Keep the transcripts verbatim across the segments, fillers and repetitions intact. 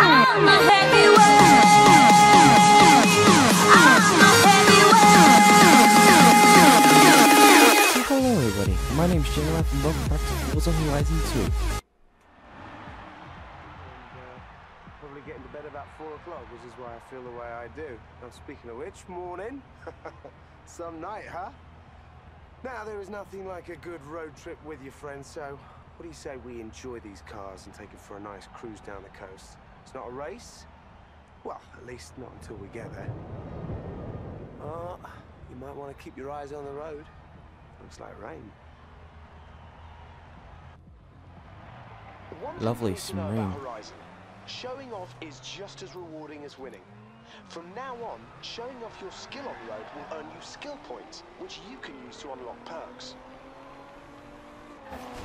Hello everybody, my name is J D M and welcome back to Forza Horizon two. Probably getting to bed about four o'clock, which is why I feel the way I do. Now speaking of which, morning, some night, huh? Now there is nothing like a good road trip with your friends, so what do you say we enjoy these cars and take it for a nice cruise down the coast? It's not a race? Well, at least not until we get there. Uh, you might want to keep your eyes on the road. Looks like rain. Lovely, some rain. Showing off is just as rewarding as winning. From now on, showing off your skill on the road will earn you skill points, which you can use to unlock perks.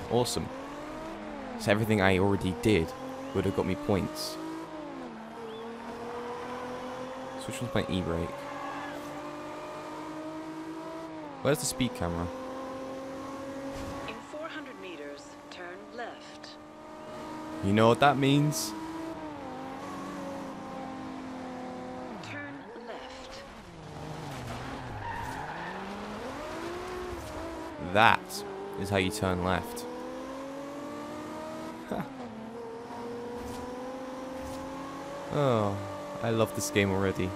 Awesome. So everything I already did would have got me points. So which one's my e-brake? Where's the speed camera? In four hundred meters, turn left. You know what that means? Turn left. That is how you turn left. Huh. Oh, I love this game already.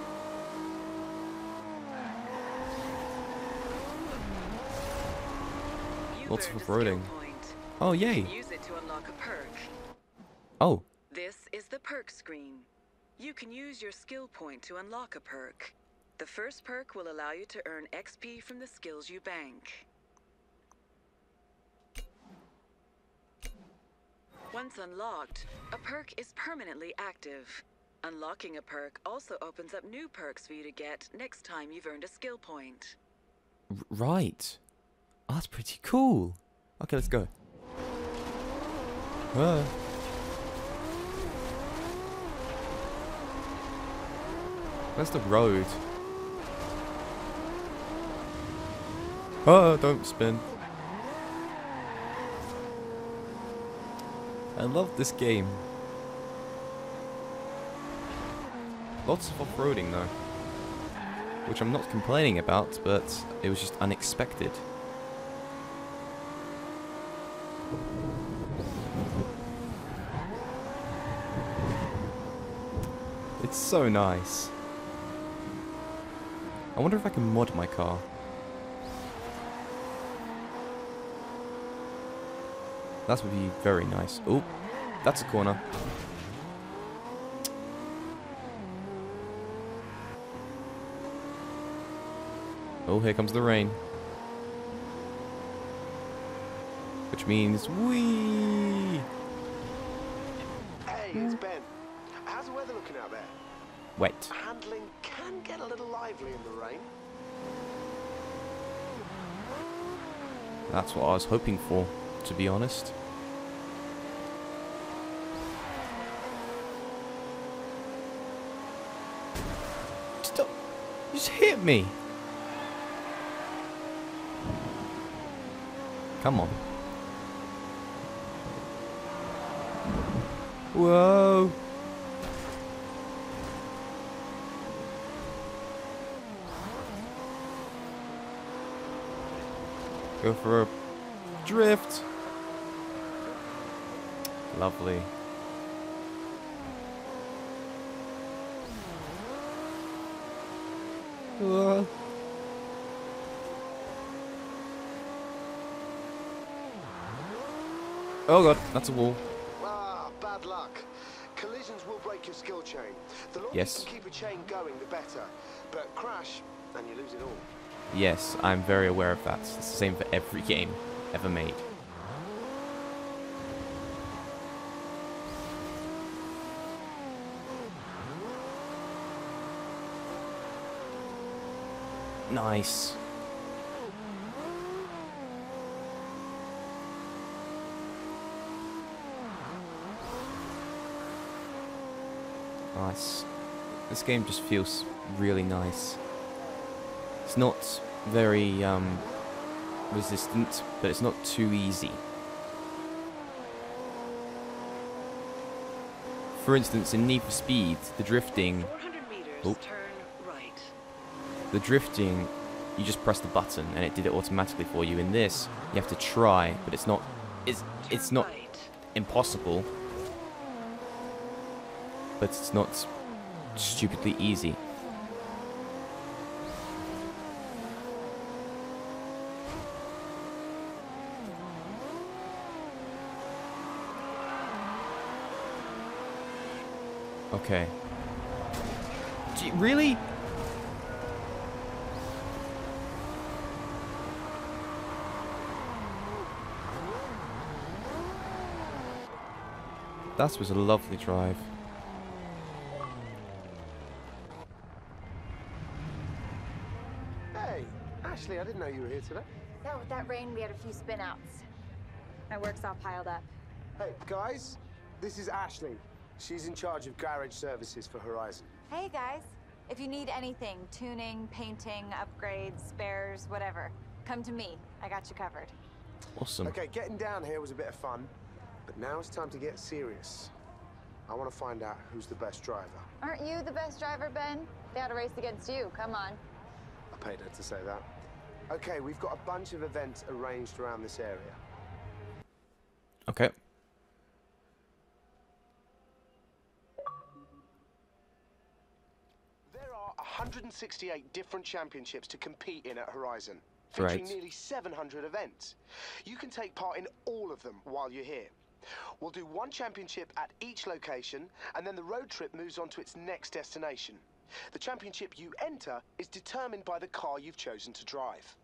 Lots of roading. Oh, yay! Use it to unlock a perk. Oh. This is the perk screen. You can use your skill point to unlock a perk. The first perk will allow you to earn X P from the skills you bank. Once unlocked, a perk is permanently active. Unlocking a perk also opens up new perks for you to get next time you've earned a skill point. Right. Oh, that's pretty cool. Okay, let's go. Uh. Where's the road? Oh, don't spin. I love this game. Lots of off-roading though. Which I'm not complaining about, but it was just unexpected. It's so nice. I wonder if I can mod my car. That would be very nice. Oh, that's a corner. Oh, here comes the rain. Which means whee! Hey, it's Ben. How's the weather looking out there? Wet. Handling can get a little lively in the rain. That's what I was hoping for, to be honest. Stop! You just hit me! Come on. Whoa! Go for a drift. Lovely. Whoa. Oh god, that's a wall. Ah, bad luck. Collisions will break your skill chain. The longer yes. you can keep a chain going, the better. But crash, and you lose it all. Yes, I'm very aware of that. It's the same for every game ever made. Nice. Nice. This game just feels really nice. It's not very um, resistant, but it's not too easy. For instance, in Need for Speed, the drifting, four hundred meters, oh, turn right. The drifting, you just press the button and it did it automatically for you. In this, you have to try, but it's not, it's it's not impossible, but it's not stupidly easy. Okay. Gee, really? That was a lovely drive. Hey, Ashley, I didn't know you were here today. Yeah, with that rain, we had a few spin-outs. My work's all piled up. Hey, guys, this is Ashley. She's in charge of garage services for Horizon. Hey, guys. If you need anything, tuning, painting, upgrades, spares, whatever, come to me. I got you covered. Awesome. Okay, getting down here was a bit of fun, but now it's time to get serious. I want to find out who's the best driver. Aren't you the best driver, Ben? They had a race against you. Come on. I paid her to say that. Okay, we've got a bunch of events arranged around this area. Okay. one hundred sixty-eight different championships to compete in at Horizon, featuring right. nearly seven hundred events. You can take part in all of them while you're here. We'll do one championship at each location, and then the road trip moves on to its next destination. The championship you enter is determined by the car you've chosen to drive.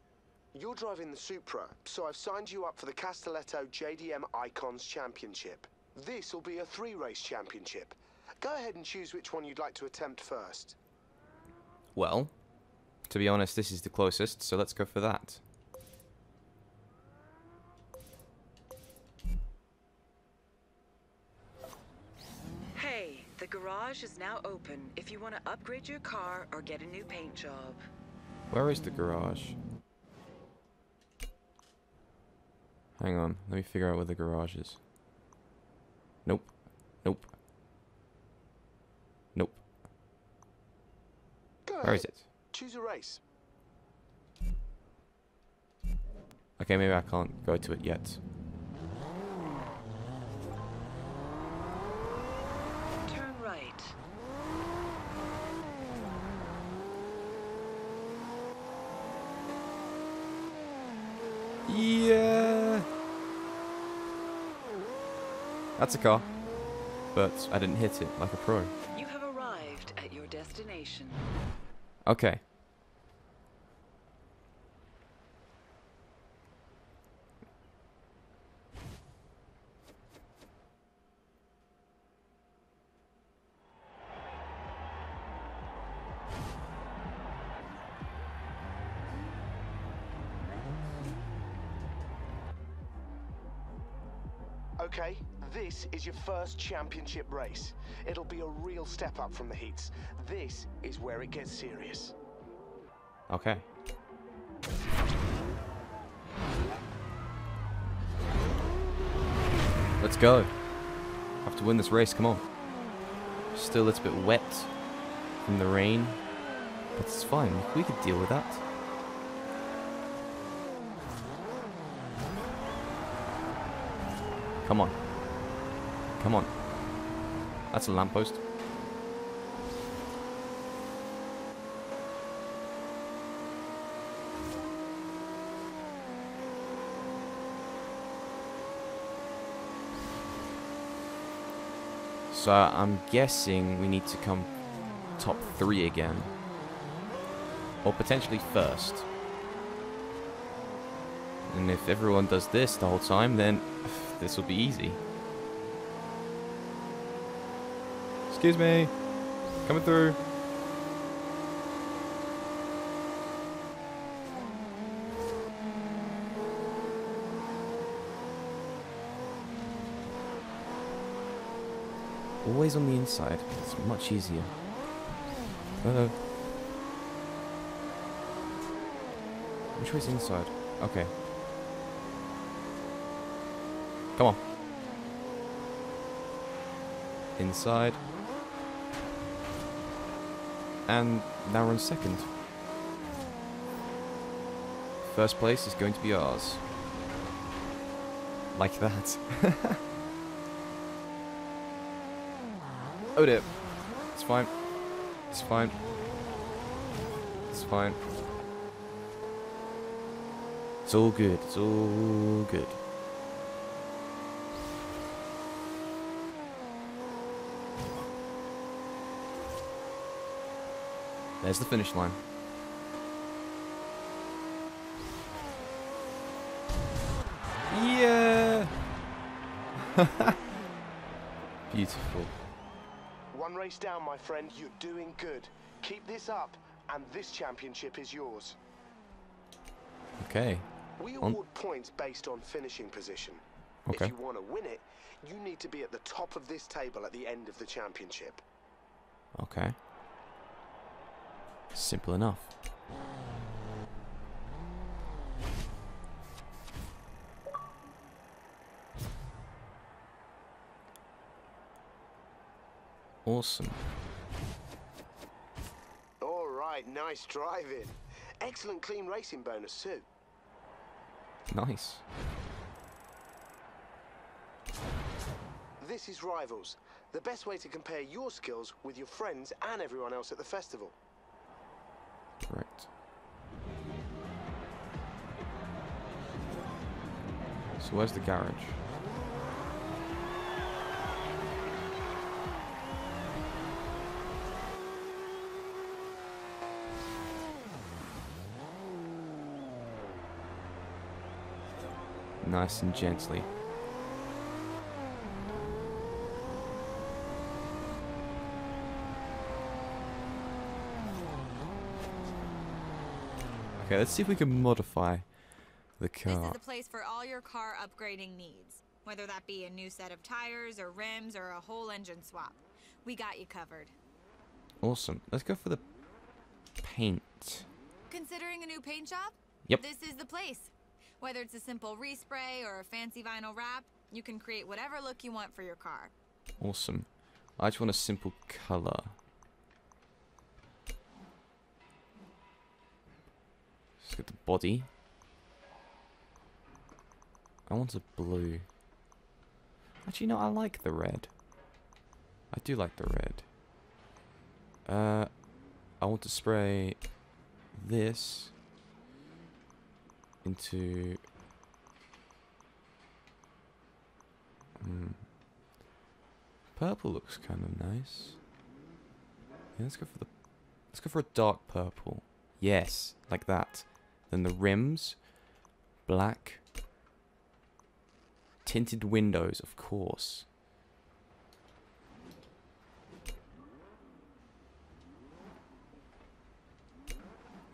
You're driving the Supra, so I've signed you up for the Castelletto J D M Icons Championship. This will be a three-race championship. Go ahead and choose which one you'd like to attempt first. Well, to be honest, this is the closest, so let's go for that. Hey, the garage is now open if you want to upgrade your car or get a new paint job. Where is the garage? Hang on, let me figure out where the garage is. Nope. Nope. Where is it? Choose a race. Okay, maybe I can't go to it yet. Turn right. Yeah. That's a car. But I didn't hit it like a pro. You have arrived at your destination. Okay. Okay, this is your first championship race. It'll be a real step up from the heats. This is where it gets serious. Okay. Let's go. Have to win this race, come on. Still a little bit wet from the rain, but it's fine. We could deal with that. Come on. Come on. That's a lamppost. So I'm guessing we need to come top three again. Or potentially first. And if everyone does this the whole time, then this will be easy. Excuse me. Coming through. Always on the inside. It's much easier. Uh-oh. Which way's inside? Okay. Come on. inside. And now we're in second. First place is going to be ours. Like that. Oh dear. It's fine. It's fine. It's fine. It's all good. It's all good. There's the finish line. Yeah! Beautiful. One race down, my friend. You're doing good. Keep this up, and this championship is yours. Okay. We award points based on finishing position. Okay. If you want to win it, you need to be at the top of this table at the end of the championship. Okay. Simple enough. Awesome. All right, nice driving. Excellent clean racing bonus too. Nice. This is Rivals. The best way to compare your skills with your friends and everyone else at the festival. Right. So where's the garage? Nice and gently. Okay, let's see if we can modify the car. This is the place for all your car upgrading needs, whether that be a new set of tires or rims or a whole engine swap. We got you covered. Awesome. Let's go for the paint. Considering a new paint job? Yep. This is the place. Whether it's a simple respray or a fancy vinyl wrap, you can create whatever look you want for your car. Awesome. I just want a simple color. Let's get the body. I want a blue. Actually, no, I like the red. I do like the red. Uh, I want to spray this into... Hmm. Purple looks kind of nice. Yeah, let's go for the... Let's go for a dark purple. Yes, like that. Then the rims, black, tinted windows, of course.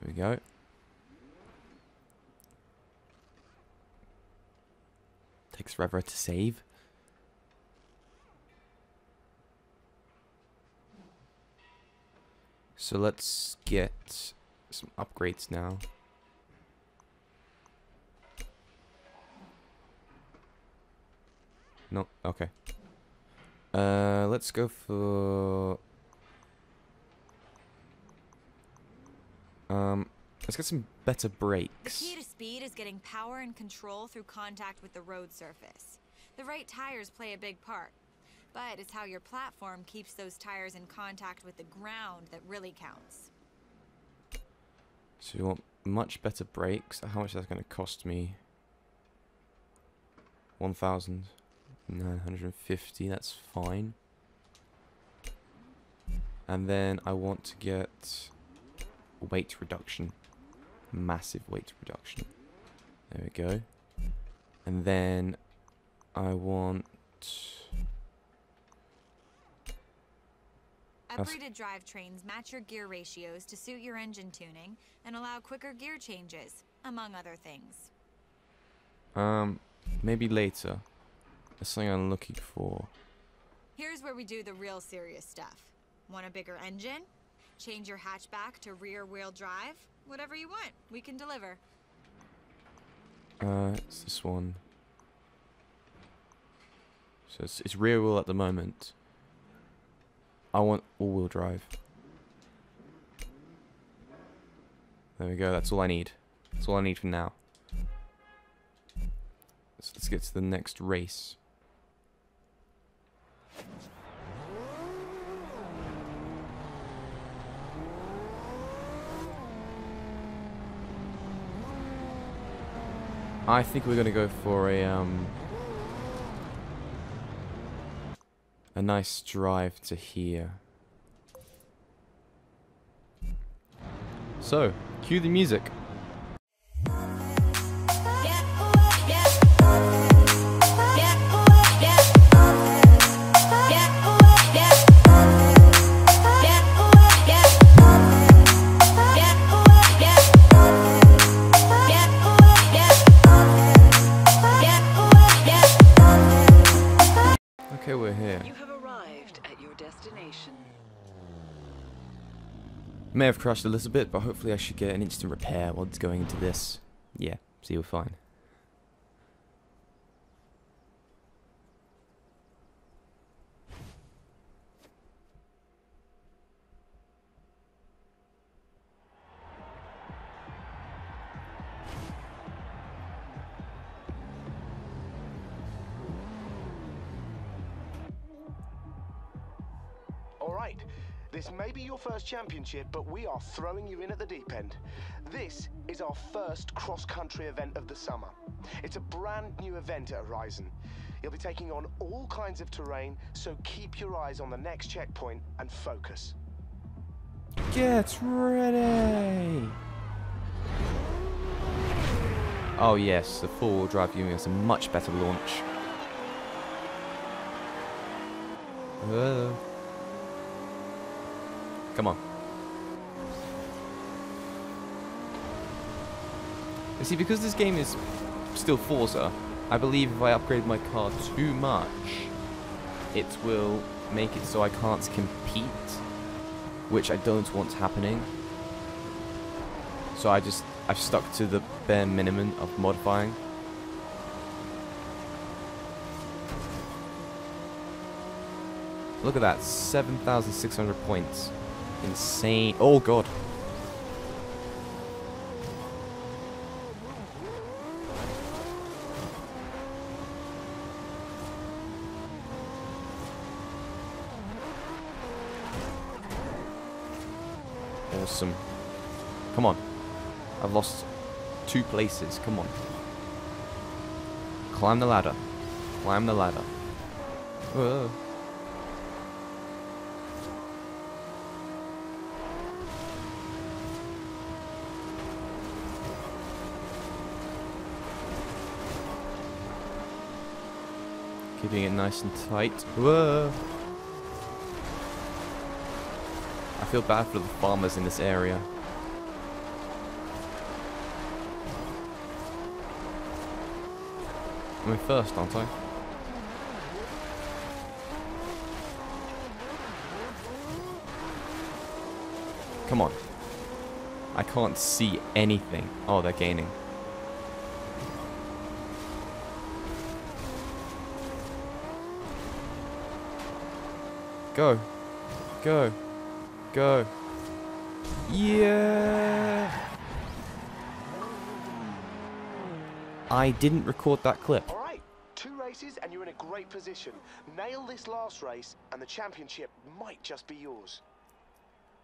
There we go. Takes forever to save. So let's get some upgrades now. No, okay. Uh, let's go for... Um, let's get some better brakes. The key to speed is getting power and control through contact with the road surface. The right tires play a big part, but it's how your platform keeps those tires in contact with the ground that really counts. So you want much better brakes. How much is that going to cost me? one thousand nine hundred fifty, that's fine. And then I want to get weight reduction. Massive weight reduction. There we go. And then I want... Upgraded drivetrains match your gear ratios to suit your engine tuning and allow quicker gear changes, among other things. Um, maybe later. That's something I'm looking for. Here's where we do the real serious stuff. Want a bigger engine? Change your hatchback to rear-wheel drive? Whatever you want, we can deliver. Uh, it's this one. So it's, it's rear-wheel at the moment. I want all-wheel drive. There we go. That's all I need. That's all I need for now. So let's get to the next race. I think we're going to go for a um a nice drive to here. So, cue the music. May have crashed a little bit, but hopefully I should get an instant repair while it's going into this. Yeah, so you're fine. All right. This may be your first championship, but we are throwing you in at the deep end. This is our first cross-country event of the summer. It's a brand new event at Horizon. You'll be taking on all kinds of terrain, so keep your eyes on the next checkpoint and focus. Get ready! Oh yes, the four-wheel drive giving us a much better launch. Hello. Come on. You see, because this game is still Forza, I believe if I upgrade my car too much, it will make it so I can't compete, which I don't want happening. So I just, I've stuck to the bare minimum of modifying. Look at that, seven thousand six hundred points. Insane. Oh god. Awesome. Come on. I've lost two places. Come on. Climb the ladder. Climb the ladder. Whoa. Keeping it nice and tight. Whoa! I feel bad for the farmers in this area. I'm in first, aren't I? Come on. I can't see anything. Oh, they're gaining. Go, go, go. Yeah. I didn't record that clip. All right, two races and you're in a great position. Nail this last race and the championship might just be yours.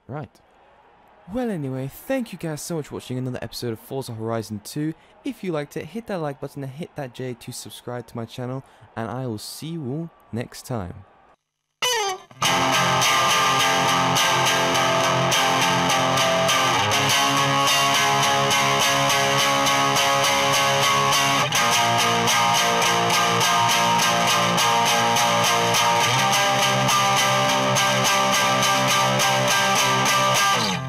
Right. Well, anyway, thank you guys so much for watching another episode of Forza Horizon two. If you liked it, hit that like button and hit that J to subscribe to my channel, and I will see you all next time. We'll be right back.